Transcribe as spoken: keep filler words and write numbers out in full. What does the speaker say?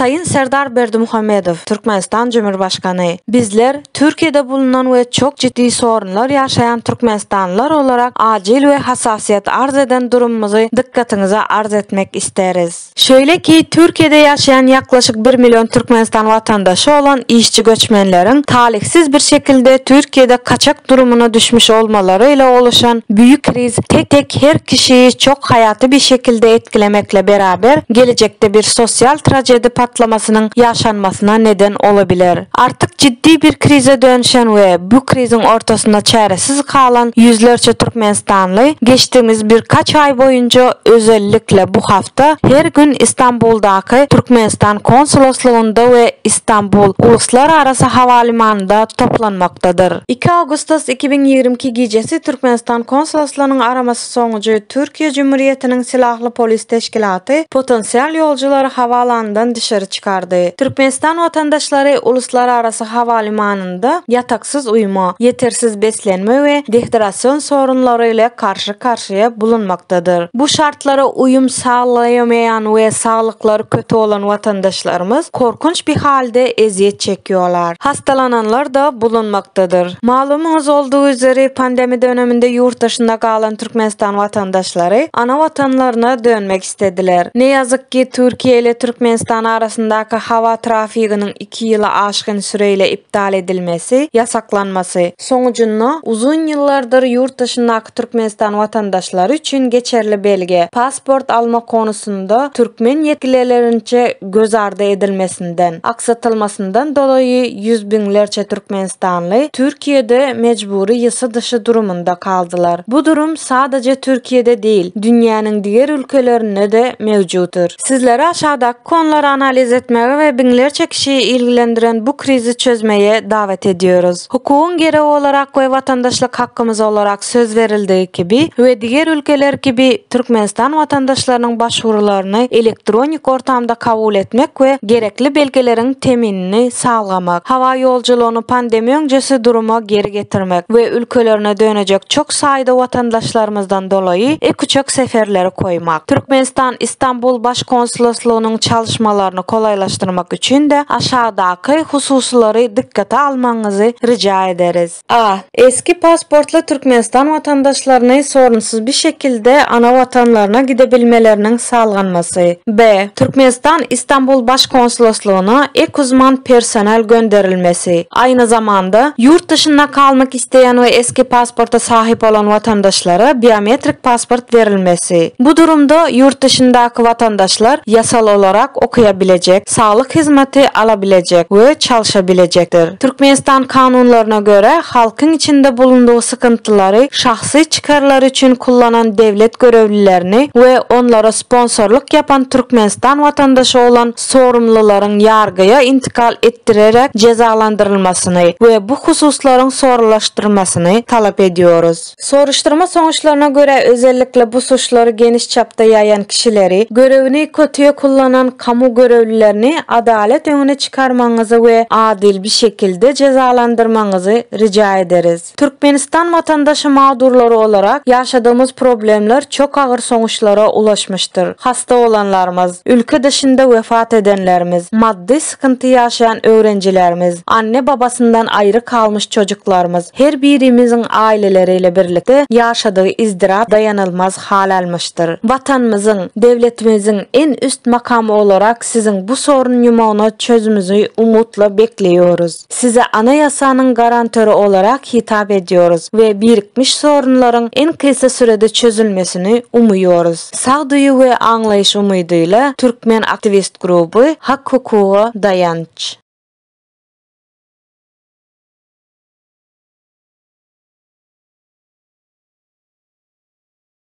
Sayın Serdar Berdimuhamedov, Türkmenistan Cumhurbaşkanı, bizler Türkiye'de bulunan ve çok ciddi sorunlar yaşayan Türkmenistanlar olarak acil ve hassasiyet arz eden durumumuzu dikkatinize arz etmek isteriz. Şöyle ki, Türkiye'de yaşayan yaklaşık bir milyon Türkmenistan vatandaşı olan işçi göçmenlerin talihsiz bir şekilde Türkiye'de kaçak durumuna düşmüş olmalarıyla oluşan büyük kriz tek tek her kişiyi çok hayati bir şekilde etkilemekle beraber gelecekte bir sosyal trajedi patlamasının yaşanmasına neden olabilir. Artık ciddi bir krize dönüşen ve bu krizin ortasında çaresiz kalan yüzlerce Türkmenistanlı geçtiğimiz birkaç ay boyunca, özellikle bu hafta, her gün İstanbul'daki Türkmenistan Konsolosluğunda ve İstanbul Uluslararası Havalimanı'nda toplanmaktadır. iki Ağustos iki bin yirmi iki gecesi Türkmenistan Konsolosluğu'nun araması sonucu Türkiye Cumhuriyeti'nin Silahlı Polis Teşkilatı potansiyel yolcuları havaalanından dışarı çıkardı. Türkmenistan vatandaşları uluslararası havalimanında yataksız uyuma, yetersiz beslenme ve dehidrasyon sorunlarıyla karşı karşıya bulunmaktadır. Bu şartlara uyum sağlayamayan ve sağlıkları kötü olan vatandaşlarımız korkunç bir halde eziyet çekiyorlar. Hastalananlar da bulunmaktadır. Malumunuz olduğu üzere pandemi döneminde yurt dışında kalan Türkmenistan vatandaşları ana vatanlarına dönmek istediler. Ne yazık ki Türkiye ile Türkmenistan arasındaki hava trafiğinin iki yıla aşkın süreyle iptal edilmesi, yasaklanması sonucunda uzun yıllardır yurt dışındaki Türkmenistan vatandaşları için geçerli belge, pasport alma konusunda Türkmen yetkililerince göz ardı edilmesinden, aksatılmasından dolayı yüz binlerce Türkmenistanlı Türkiye'de mecburi yasa dışı durumunda kaldılar. Bu durum sadece Türkiye'de değil, dünyanın diğer ülkelerinde de mevcuttur. Sizlere aşağıdaki konuları analiz etmeye ve binlerce kişiyi ilgilendiren bu krizi çözmeye davet ediyoruz. Hukukun gereği olarak ve vatandaşlık hakkımız olarak söz verildiği gibi ve diğer ülkeler gibi Türkmenistan vatandaşlarının başvurularını elektronik ortamda kabul etmek ve gerekli belgelerin teminini sağlamak, hava yolculuğunu pandemi öncesi duruma geri getirmek ve ülkelerine dönecek çok sayıda vatandaşlarımızdan dolayı ek uçak seferleri koymak. Türkmenistan İstanbul Başkonsolosluğu'nun çalışmalarını kolaylaştırmak için de aşağıdaki hususları dikkate almanızı rica ederiz. A. Eski pasportlu Türkmenistan vatandaşlarını sorunsuz bir şekilde ana vatanlarına gidebilmelerinin sağlanması. B. Türkmenistan İstanbul Başkonsolosluğu'na ek uzman personel gönderilmesi. Aynı zamanda yurt dışında kalmak isteyen ve eski pasporta sahip olan vatandaşlara biyometrik pasport verilmesi. Bu durumda yurt dışındaki vatandaşlar yasal olarak okuyabilecek, sağlık hizmeti alabilecek ve çalışabilecektir. Türkmenistan kanunlarına göre halkın içinde bulunduğu sıkıntıları şahsi çıkarlar için kullanan devlet görevlilerini ve onlara sponsorluk yapan Türkmenistan vatandaşı olan sorumluların yargıya intikal ettirerek cezalandırılmasını ve bu hususların sorulaştırmasını talep ediyoruz. Soruşturma sonuçlarına göre özellikle bu suçları geniş çapta yayan kişileri, görevini kötüye kullanan kamu görevlilerini adalet önüne çıkarmanızı ve adil bir şekilde cezalandırmanızı rica ederiz. Türkmenistan vatandaşı mağdurları olarak yaşadığımız problemler çok ağır sonuçlara ulaşmıştır. Hasta olanlarımız, ülke dışında vefat edenlerimiz, maddi sıkıntı yaşayan öğrencilerimiz, anne babasından ayrı kalmış çocuklarımız, her birimizin aileleriyle birlikte yaşadığı izdirap dayanılmaz hal almıştır. Vatanımızın, devletimizin en üst makamı olarak sizin bu sorun yumağını çözümünüzü umutla bekliyoruz. Size anayasanın garantörü olarak hitap ediyoruz ve birikmiş sorunların en kısa sürede çözülmesini umuyoruz. Sağduyu ve anlayış umuduyla Türkmen Aktivist Grubu Hak Hukuku Dayanç.